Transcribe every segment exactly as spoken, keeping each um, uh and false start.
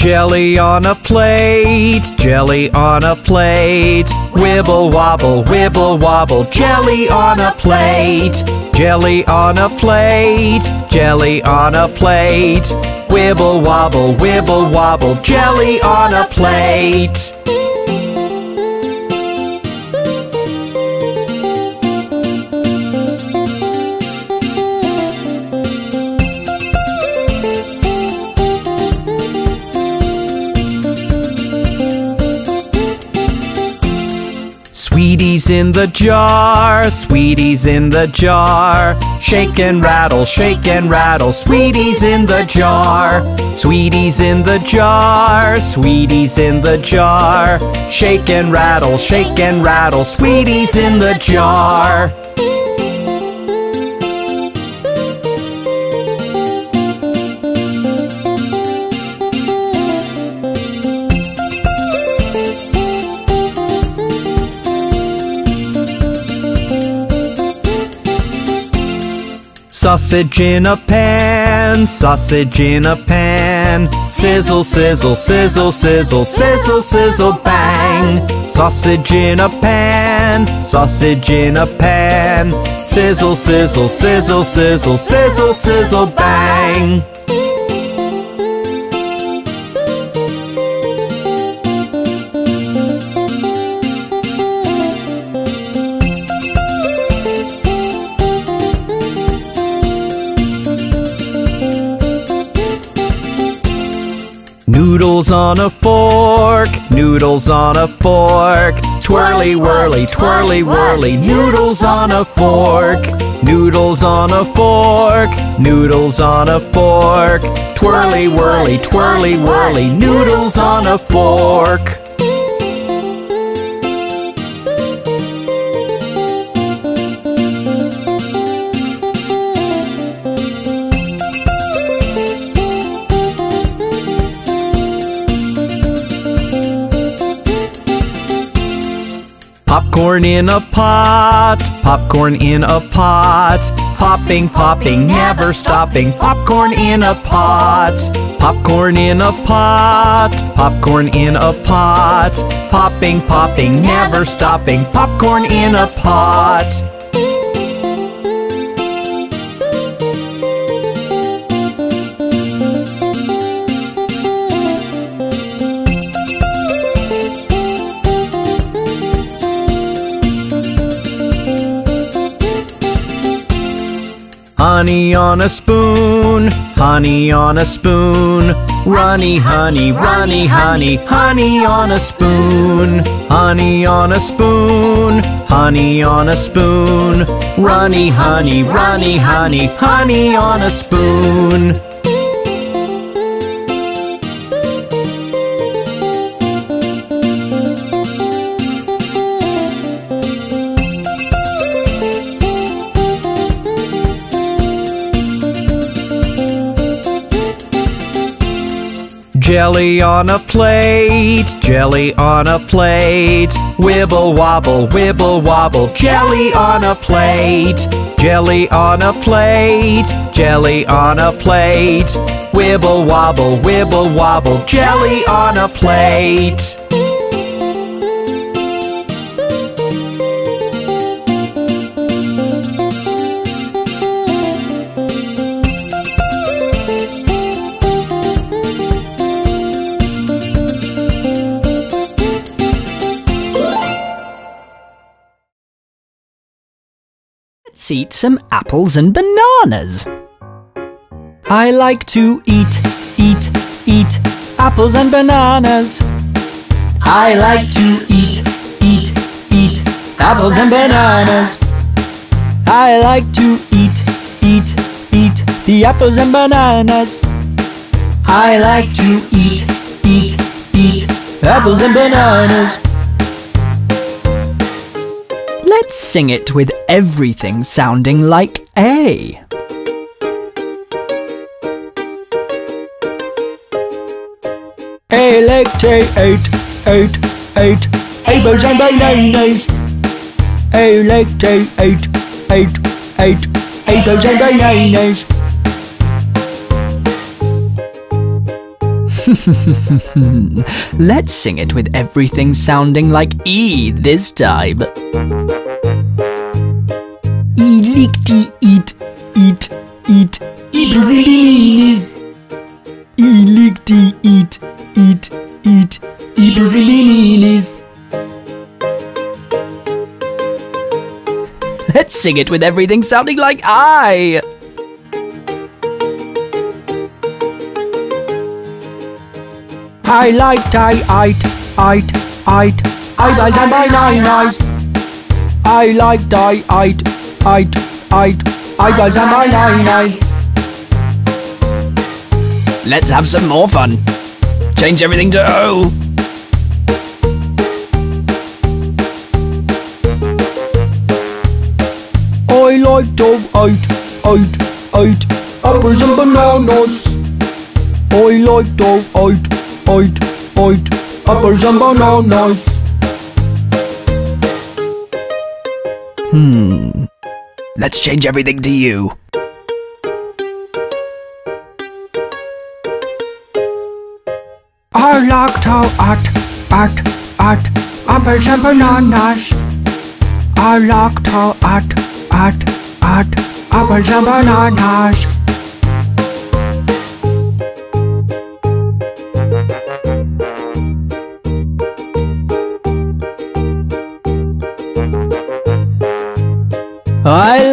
Jelly on a plate, jelly on a plate. Wibble wobble, wibble wobble, jelly on a plate. Jelly on a plate, jelly on a plate. Wibble wobble, wibble wobble, jelly on a plate. Sweeties in the jar, sweeties in the jar. Shake and rattle, shake and rattle, sweeties in the jar. Sweeties in the jar, sweeties in the jar. Shake and rattle, shake and rattle, sweeties in the jar. Sausage in a pan, sausage in a pan. Sizzle, sizzle, sizzle, sizzle, sizzle, sizzle, bang. Sausage in a pan, sausage in a pan. Sizzle, sizzle, sizzle, sizzle, sizzle, sizzle, bang. Noodles on a fork, noodles on a fork. Twirly whirly, twirly whirly, noodles on a fork. Noodles on a fork, noodles on a fork. Twirly whirly, twirly whirly, noodles on a fork. Popcorn in a pot, popcorn in a pot. Popping, popping, never stopping, popcorn in a pot. Popcorn in a pot, popcorn in a pot. Popping, popping, never stopping, popcorn in a pot. Honey on a spoon, honey on a spoon. Runny, honey, runny, honey, honey on a spoon. Honey on a spoon, honey on a spoon. Runny, honey, runny, honey, honey on a spoon. Jelly on a plate, jelly on a plate. Wibble wobble, wibble wobble, jelly on a plate. Jelly on a plate, jelly on a plate. Wibble wobble, wibble wobble, jelly on a plate. Let's eat some apples and bananas. I like to eat, eat, eat apples and bananas. I like to eat, eat, eat apples and bananas. I like to eat, eat, eat the apples and bananas. I like to eat, eat, eat apples and bananas. Let's sing it with everything sounding like A. A like T, eight, eight, eight, apples and bananas. A like T, eight, eight, eight, apples and bananas. Let's sing it with everything sounding like E this time. Elicti eat, eat, eat, eat Brazilinis. Elicti eat, eat, eat, eat Brazilinis. Let's sing it with everything sounding like I. I like I ite ite ite I by and by nine night. I like I ite ite ite I by and by nine nights. Let's have some more fun. Change everything to O. I like to eat eat eat apples and bananas. I like to eat Oit, oit, apples and bananas. Hmm. Let's change everything to you. I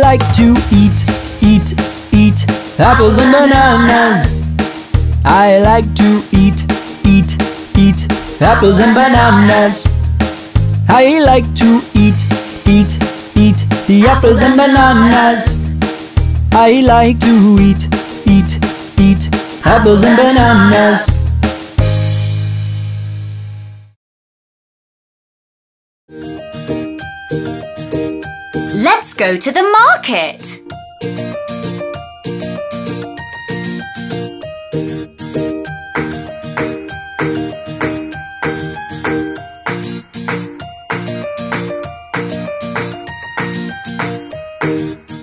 like to eat, eat, eat apples and bananas. I like to eat, eat, eat apples and bananas. I like to eat, eat, eat apples and bananas. I like to eat, eat, eat apples and bananas. I like to eat, eat, eat the apples and bananas. I like to eat, eat, eat apples and bananas. Let's go to the market.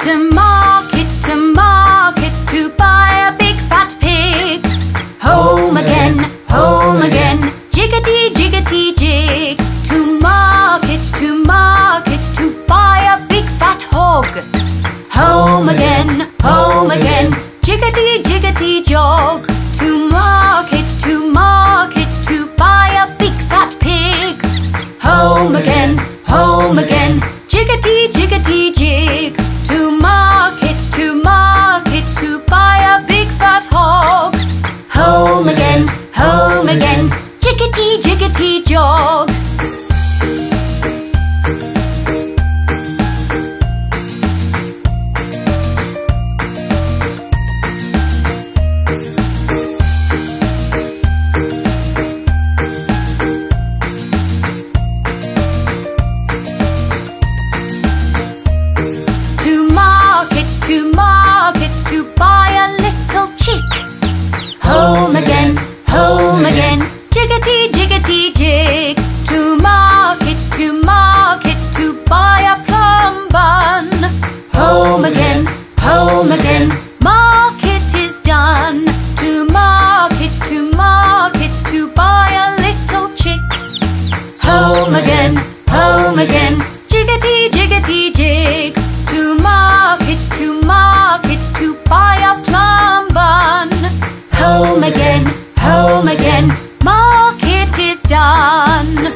To market, to market, to buy a big fat pig. Home again, home again, jiggity, jiggity, jig. To market, to market, to buy a big fat hog. Home again, home again, jiggity, jiggity, jog. To market, to market, to buy a big fat pig. Home again, home again, jiggity, jiggity, jig. To market, to market, to buy a big fat hog. Home again, home again, jiggity, jiggity, jog. Home again, home again, jiggity, jiggity, jig. To market, to market, to buy a plum bun. Home again, home again, market is done. To market, to market, to buy a little chick. Home again, home again, jiggity, jiggity, jig. To market, to market, to buy a plum bun. Home again, home again, market is done.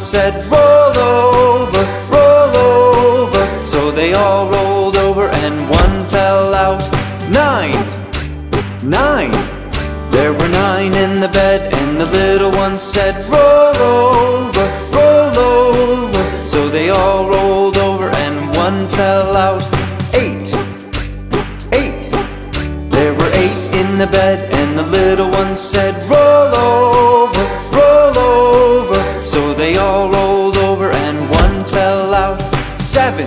Said, roll over, roll over. So they all rolled over and one fell out. Nine, nine. There were nine in the bed and the little one said, roll over, roll over. So they all rolled over and one fell out. Eight, eight. There were eight in the bed and the little one said, roll over, roll over. So they all rolled over and one fell out. Seven,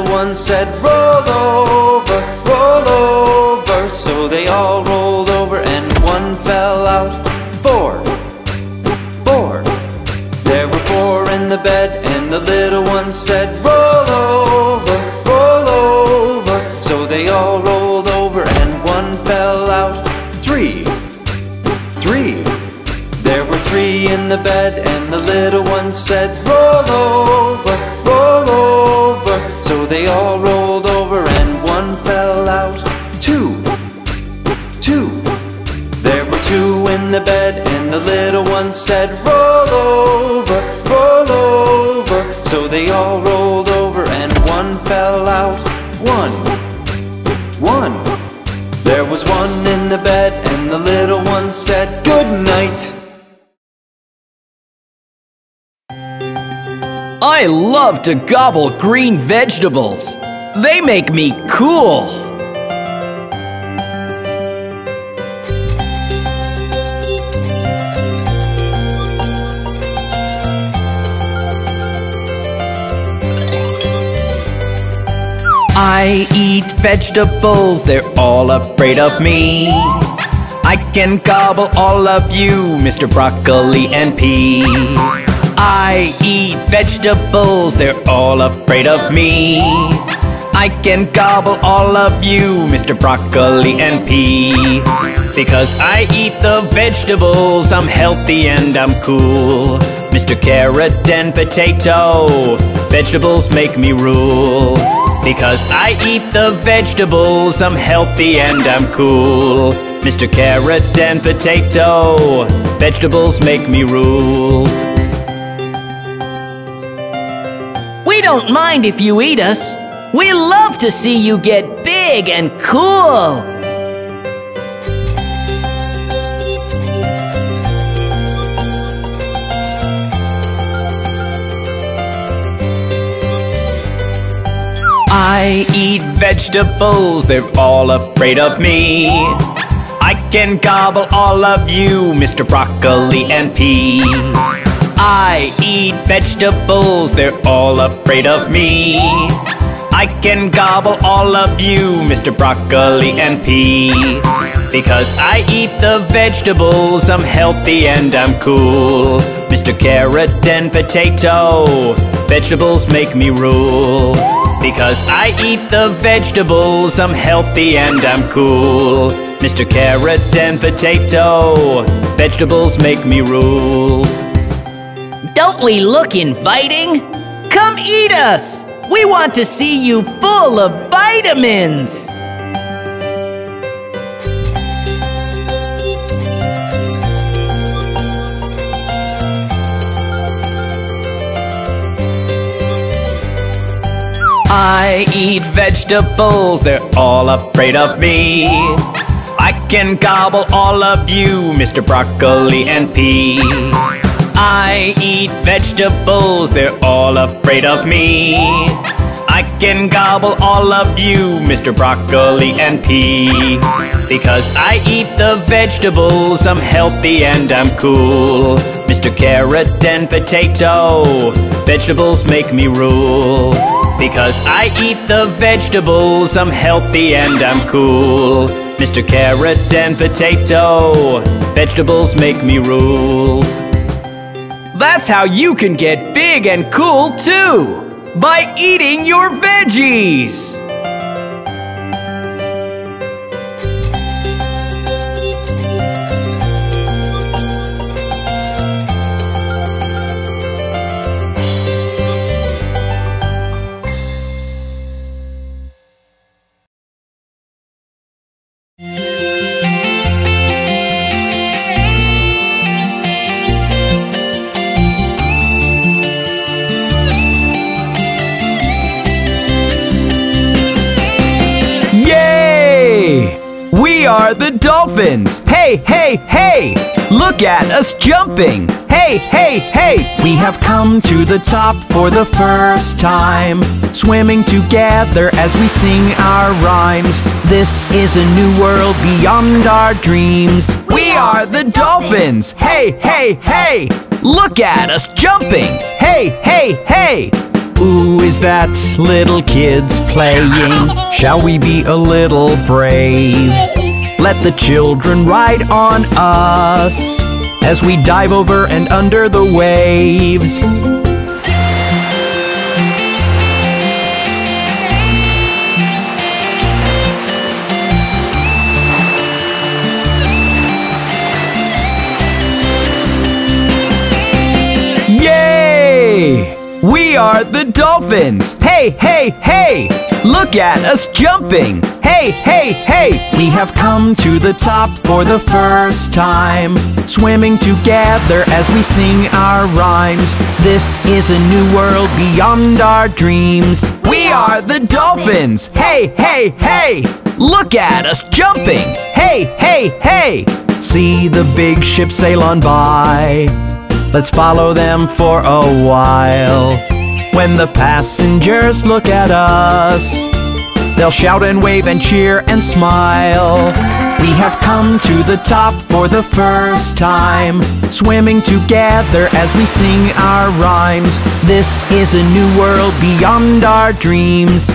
one said, roll over, roll over. So they all rolled over and one fell out. Four, four. There were four in the bed, and the little one said, roll over, roll over. So they all rolled over and one fell out. Three, three. There were three in the bed, and the little one said, roll over, roll over. So they all rolled over and one fell out. Two, two. There were two in the bed, and the little one said, roll over, roll over. So they all rolled over and one fell out. One, one. There was one in the bed, and the little one said, good night. I love to gobble green vegetables. They make me cool. I eat vegetables, they're all afraid of me. I can gobble all of you, Mister Broccoli and Pea. I eat vegetables, they're all afraid of me. I can gobble all of you, Mister Broccoli and Pea. Because I eat the vegetables, I'm healthy and I'm cool. Mister Carrot and Potato, vegetables make me rule. Because I eat the vegetables, I'm healthy and I'm cool. Mister Carrot and Potato, vegetables make me rule. Don't mind if you eat us. We love to see you get big and cool. I eat vegetables, they're all afraid of me. I can gobble all of you, Mister Broccoli and Pea. I eat vegetables, they're all afraid of me. I can gobble all of you, Mister Broccoli and Pea. Because I eat the vegetables, I'm healthy and I'm cool. Mister Carrot and Potato, vegetables make me rule. Because I eat the vegetables, I'm healthy and I'm cool. Mister Carrot and Potato, vegetables make me rule. Don't we look inviting? Come eat us! We want to see you full of vitamins! I eat vegetables, they're all afraid of me. I can gobble all of you, Mister Broccoli and Pea. I eat vegetables, they're all afraid of me. I can gobble all of you, Mister Broccoli and Pea. Because I eat the vegetables, I'm healthy and I'm cool. Mister Carrot and Potato, vegetables make me rule. Because I eat the vegetables, I'm healthy and I'm cool. Mister Carrot and Potato, vegetables make me rule. That's how you can get big and cool too! By eating your veggies! are the dolphins. Hey, hey, hey! Look at us jumping. Hey, hey, hey! We have come to the top for the first time, swimming together as we sing our rhymes. This is a new world beyond our dreams. We are the dolphins. Hey, hey, hey! Look at us jumping. Hey, hey, hey! Ooh, is that little kids playing? Shall we be a little brave? Let the children ride on us as we dive over and under the waves. Yay! We are the dolphins! Hey, hey, hey! Look at us jumping! Hey, hey, hey! We have come to the top for the first time, swimming together as we sing our rhymes. This is a new world beyond our dreams. We are the dolphins! Hey, hey, hey! Look at us jumping! Hey, hey, hey! See the big ship sail on by. Let's follow them for a while. When the passengers look at us, they'll shout and wave and cheer and smile. We have come to the top for the first time, swimming together as we sing our rhymes. This is a new world beyond our dreams.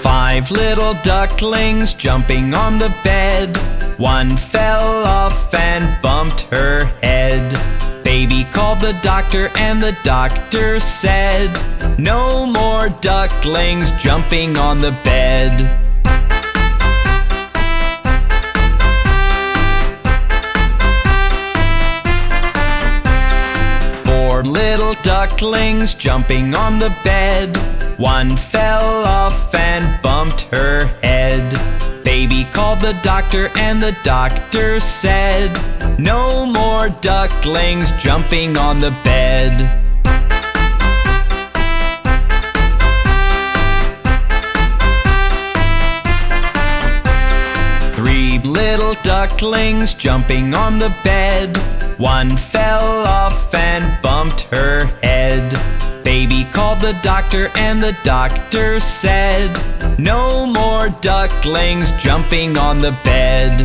Five little ducklings jumping on the bed. One fell off and bumped her head. Baby called the doctor and the doctor said, no more ducklings jumping on the bed. Four little ducklings jumping on the bed. One fell off and bumped her head. Baby called the doctor and the doctor said, no more ducklings jumping on the bed. Three little ducklings jumping on the bed. One fell off and bumped her head. Baby called the doctor and the doctor said, no more ducklings jumping on the bed.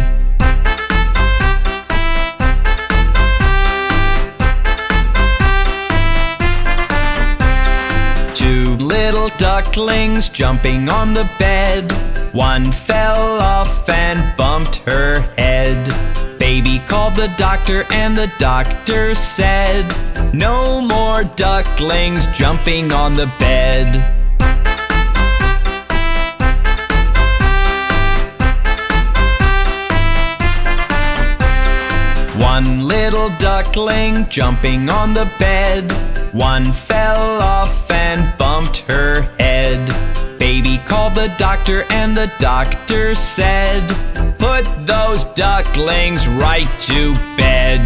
Two little ducklings jumping on the bed. One fell off and bumped her head. Baby called the doctor and the doctor said, no more ducklings jumping on the bed. One little duckling jumping on the bed. One fell off and bumped her head. Baby called the doctor and the doctor said, put those ducklings right to bed.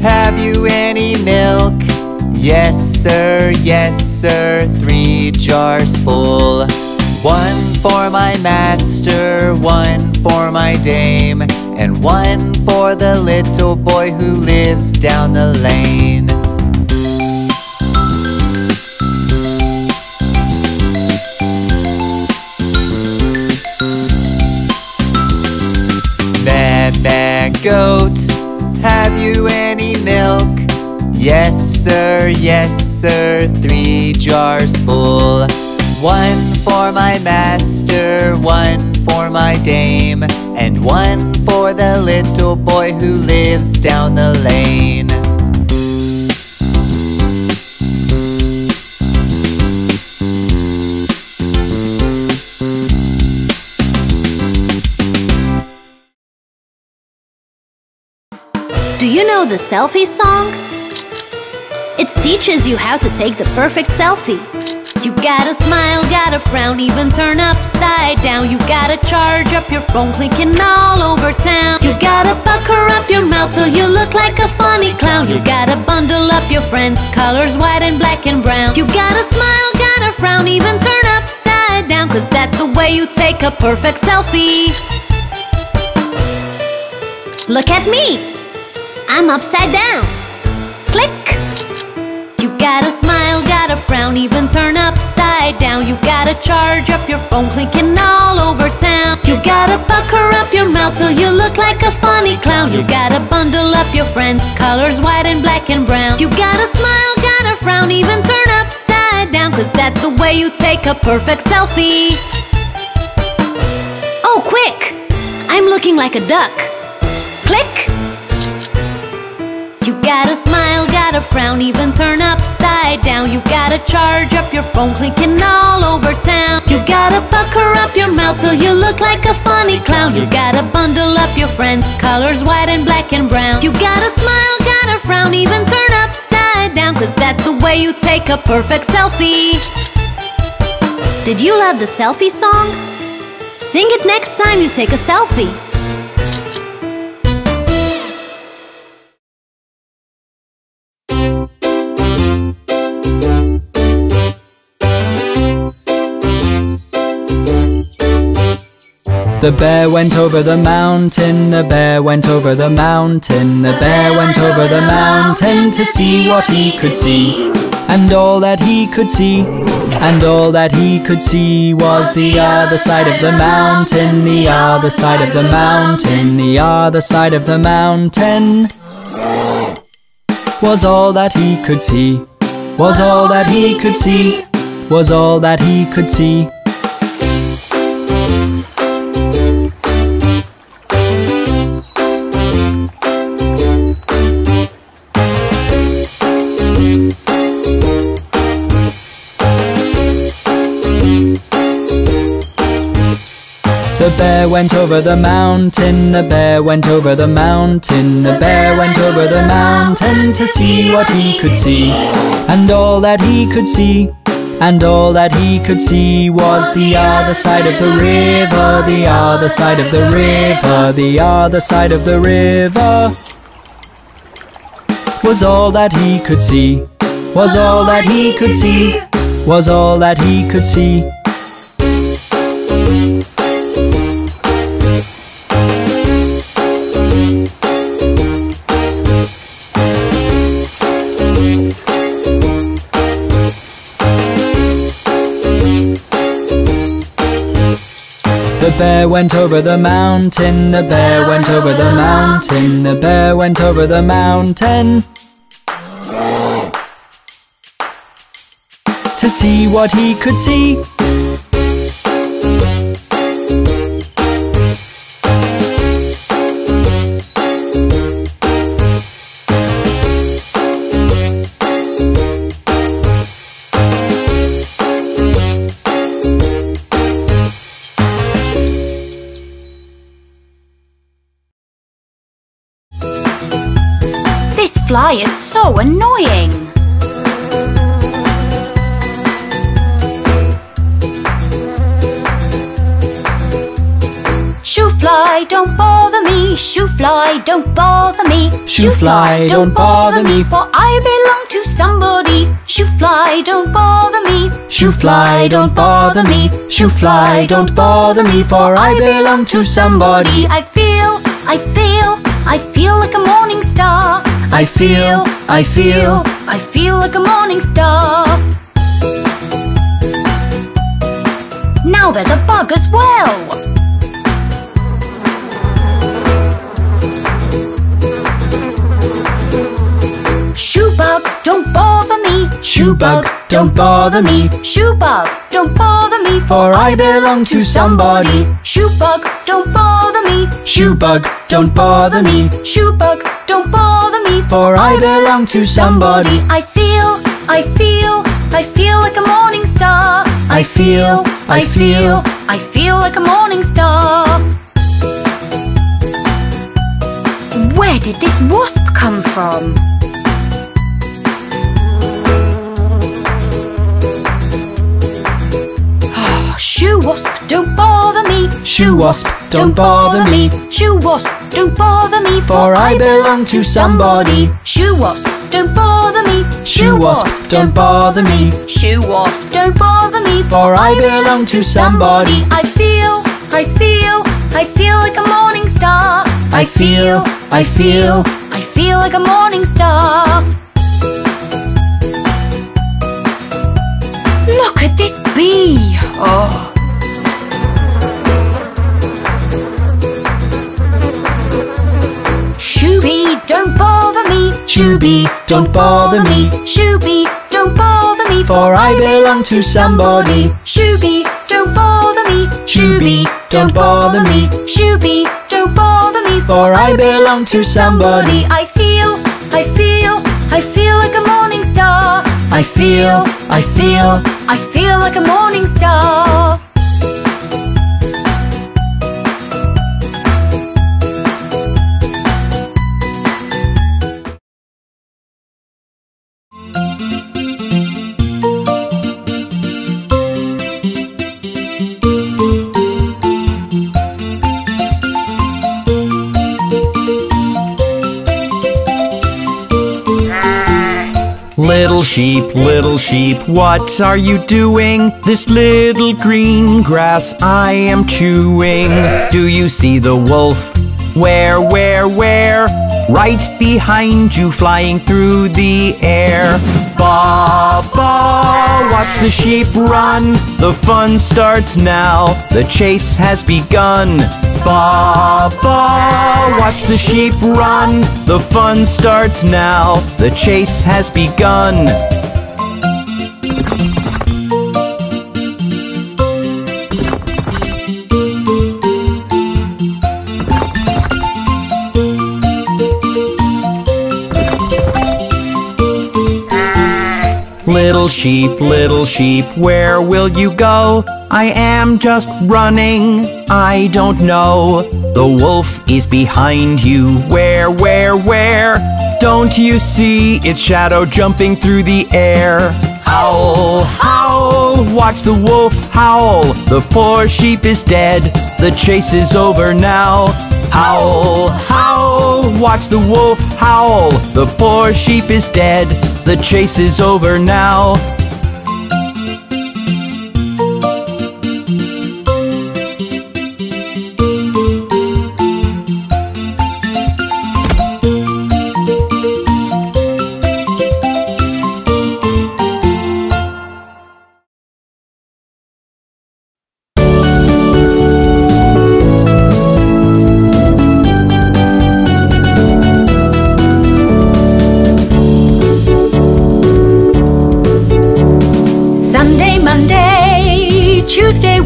Have you any milk? Yes, sir, yes, sir, three jars full. One for my master, one for my dame, and one for the little boy who lives down the lane. Baa, baa, goat, have you any milk? Yes, sir, yes, sir, three jars full. One for my master, one for my dame, and and one for the little boy who lives down the lane. Do you know the selfie song? It teaches you how to take the perfect selfie. You gotta smile, gotta frown, even turn upside down. You gotta charge up your phone, clicking all over town. You gotta pucker up your mouth till you look like a funny clown. You gotta bundle up your friends, colors white and black and brown. You gotta smile, gotta frown, even turn upside down, 'cause that's the way you take a perfect selfie. Look at me! I'm upside down. Click! You gotta smile, gotta frown, even turn upside down. You gotta charge up your phone, clicking all over town. You gotta pucker up your mouth till you look like a funny clown. You gotta bundle up your friends, colors white and black and brown. You gotta smile, gotta frown, even turn upside down, 'cause that's the way you take a perfect selfie. Oh, quick! I'm looking like a duck. Click! You gotta smile, gotta frown, even turn upside down. You gotta charge up your phone, clicking all over town. You gotta pucker up your mouth till you look like a funny clown. You gotta bundle up your friends, colors white and black and brown. You gotta smile, gotta frown, even turn upside down, 'cause that's the way you take a perfect selfie. Did you love the selfie song? Sing it next time you take a selfie. The bear went over the mountain, the bear went over the mountain, the bear went over the mountain to see what he could see. And all that he could see, and all that he could see was the other side of the mountain, the other side of the mountain, the other side of the mountain. Was all that he could see, was all that he could see, was all that he could see. The bear went over the mountain, the bear went over the mountain, the bear went over the mountain to see what he could see. And all that he could see, and all that he could see was the other side of the river, the other side of the river, the other side of the river. Was all that he could see, was all that he could see, was all that he could see. The bear went over the mountain, the bear went over the mountain, the bear went over the mountain to see what he could see. This fly is so annoying! Shoo fly, don't bother me! Shoo fly, don't bother me! Shoo fly, don't bother me! For I belong to somebody! Shoo fly, don't bother me! Shoo fly, don't bother me! Shoo fly, don't bother me! For I belong to somebody! I feel, I feel, I feel like a morning star! I feel, I feel, I feel like a morning star. Now there's a bug as well. Shoo bug, don't bother me. Shoo bug, don't bother me. Shoo bug, don't bother me. For I belong to somebody. Shoo bug, don't bother me. me, shoe bug, don't bother me, shoe bug, don't bother me, for I belong to somebody. I feel, I feel, I feel like a morning star. I feel, I feel, I feel like a morning star. Where did this wasp come from? Shoe wasp, don't bother me, shoe wasp, don't bother me, shoe wasp, don't bother me, for I belong to somebody. Shoe wasp, don't bother me, shoe wasp, don't bother me, shoe wasp, don't bother me, for I belong to somebody. I feel, I feel, I feel like a morning star. I feel, I feel, I feel like a morning star. Look at this bee! Oh. Shoebee, don't bother me. Shoebee, don't bother me. Shoebee, don't bother me. For I belong to somebody. Shoebee, don't bother me. Shoebee, don't bother me. Shoebee, don't bother me. For I belong to somebody. I feel, I feel, I feel like a morning star. I feel, I feel, I feel like a morning star. Little sheep, little sheep, what are you doing? This little green grass I am chewing. Do you see the wolf? Where, where, where? Right behind you, flying through the air. Ba, ba, watch the sheep run. The fun starts now, the chase has begun. Ba, ba, watch the sheep run. The fun starts now, the chase has begun. Little sheep, little sheep, where will you go? I am just running, I don't know. The wolf is behind you, where, where, where? Don't you see its shadow jumping through the air? Howl, howl, watch the wolf howl. The poor sheep is dead, the chase is over now. Howl, howl, watch the wolf howl. The poor sheep is dead, the chase is over now.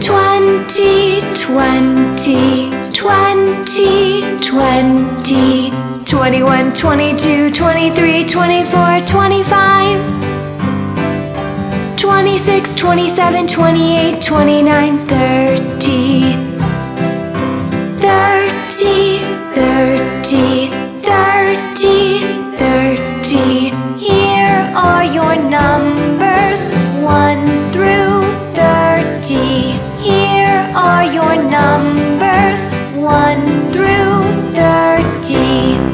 twenty, twenty, twenty, twenty, twenty-one, twenty-two, twenty-three, twenty-four, twenty-five, twenty-six, twenty-seven, twenty-eight, twenty-nine, thirty. thirty, thirty, thirty, thirty. Here are your numbers one through thirty. Here are your numbers one through thirty.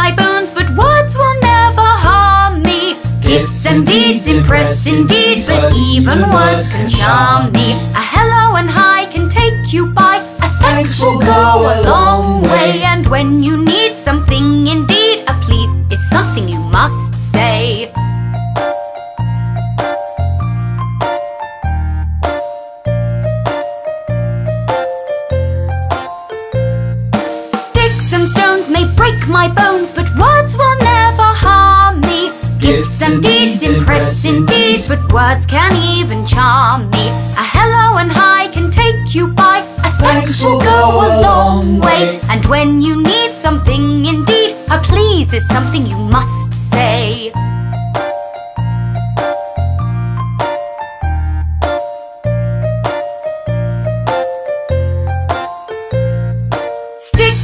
My bones, but words will never harm me. Gifts and deeds impress indeed, but even words can charm me. A hello and hi can take you by, a thanks will go a long way. And when you need something indeed, a please is something you must say. Break my bones, but words will never harm me. Gifts and deeds impress indeed, but words can even charm me. A hello and hi can take you by, a thanks will go a long way. And when you need something indeed, a please is something you must say.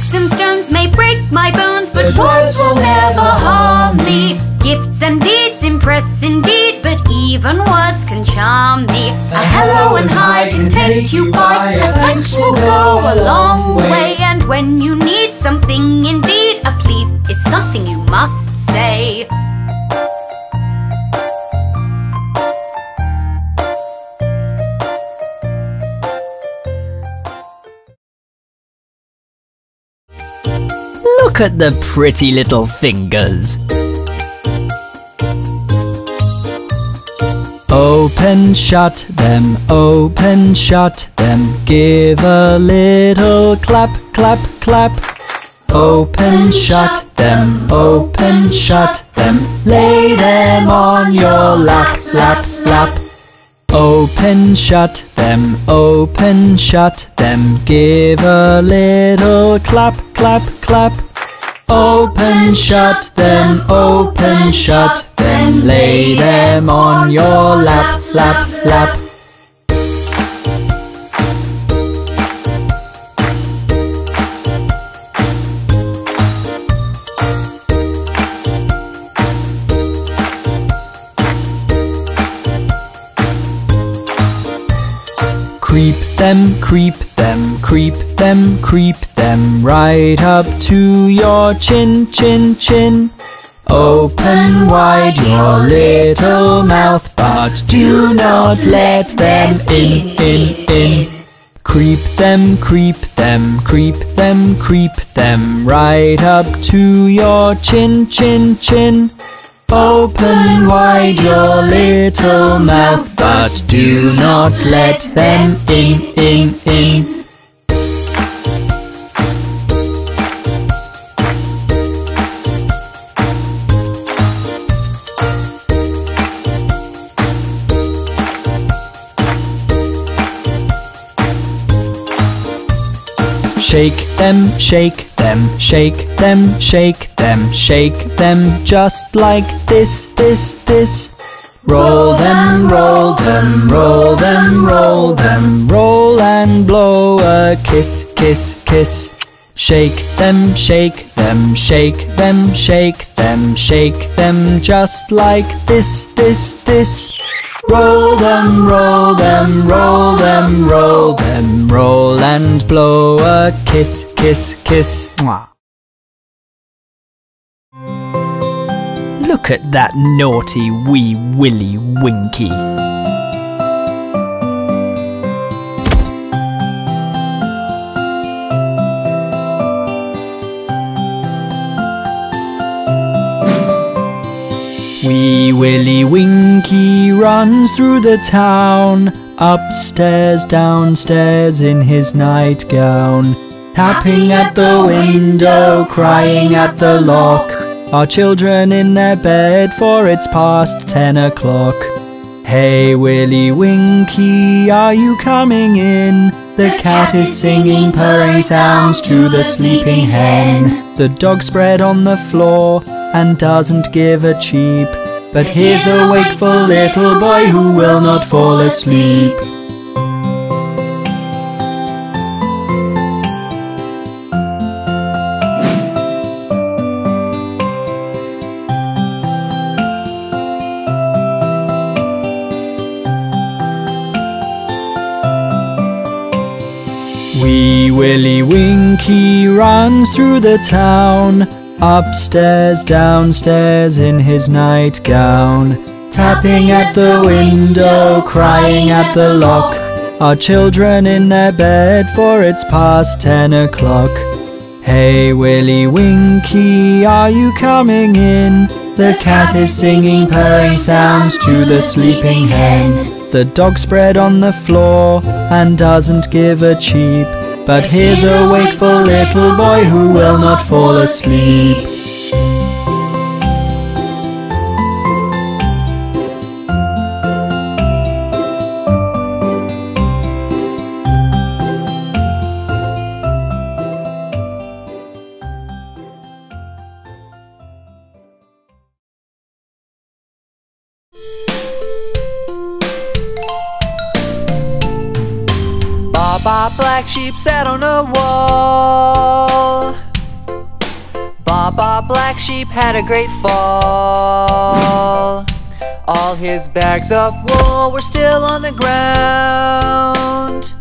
Sticks and stones may break my bones, but words will never harm thee. Gifts and deeds impress indeed, but even words can charm thee. A hello and hi can take you by, a thanks will go a long way. And when you need something indeed, a please is something you must say. Look at the pretty little fingers. Open, shut them, open, shut them. Give a little clap, clap, clap. Open, shut them, open, shut them. Lay them on your lap, lap, lap. Open, shut them, open, shut them. Give a little clap, clap, clap. Open, shut them, open, shut them. Lay them on your lap, lap, lap. Creep them, creep them, creep them, creep them, right up to your chin, chin, chin. Open wide your little mouth, but do not let them in, in, in. Creep them, creep them, creep them, creep them, right up to your chin, chin, chin. Open wide your little mouth, but do not let them in, in, in. Shake them, shake them, shake them, shake them, shake them, just like this, this, this. Roll them, roll them, roll them, roll them, roll and blow a kiss, kiss, kiss. Shake them, shake them, shake them, shake them, shake them, just like this, this, this. Roll them, roll them, roll them, roll them, roll and blow a kiss, kiss, kiss. Mwah. Look at that naughty wee Willy Winky. Wee Willy Winky runs through the town, upstairs, downstairs in his nightgown. Tapping at the window, crying at the lock. Are children in their bed, for it's past ten o'clock. Hey Willy Winky, are you coming in? The cat is singing purring sounds to the sleeping hen. The dog spread on the floor and doesn't give a cheep, but here's the wakeful little boy who will not fall asleep. Wee Willy Winky runs through the town, upstairs, downstairs in his nightgown. Tapping at the window, crying at the lock. Are children in their bed, for it's past ten o'clock. Hey Willy Winky, are you coming in? The cat is singing purring sounds to the sleeping hen. The dog spread on the floor and doesn't give a cheep, but here's a wakeful little boy who will not fall asleep. Black sheep sat on a wall. Papa Black Sheep had a great fall. All his bags of wool were still on the ground.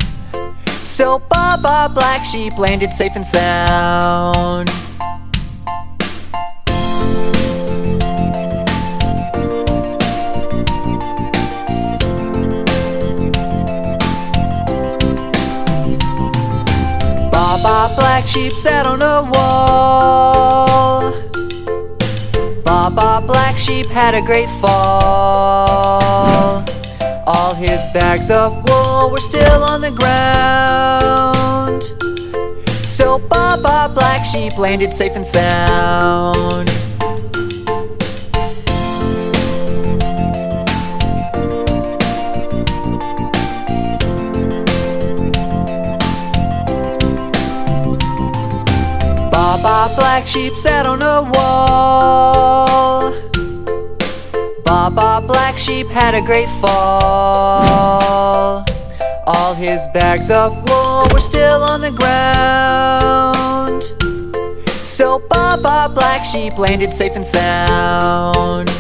So Papa Black Sheep landed safe and sound. Papa Black Sheep sat on a wall. Papa Black Sheep had a great fall. All his bags of wool were still on the ground. So Papa Black Sheep landed safe and sound. Papa Black Sheep sat on a wall. Papa Black Sheep had a great fall. All his bags of wool were still on the ground. So Papa Black Sheep landed safe and sound.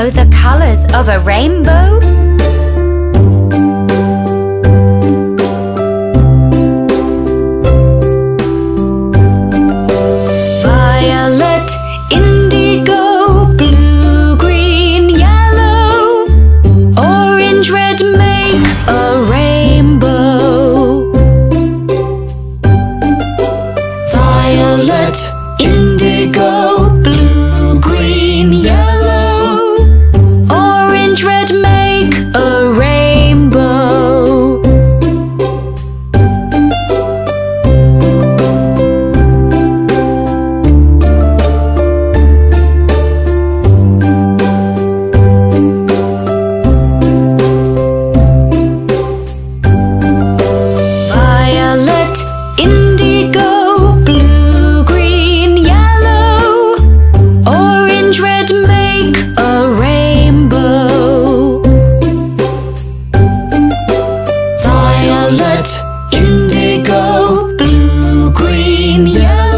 Know the colors of a rainbow? Violet, indigo, blue, green, yellow, orange, red make a rainbow. Violet, indigo, blue, green, yellow, red make a rainbow. Violet, indigo, blue, green, yellow, orange, red make a rainbow. Violet, indigo, blue, green, yellow.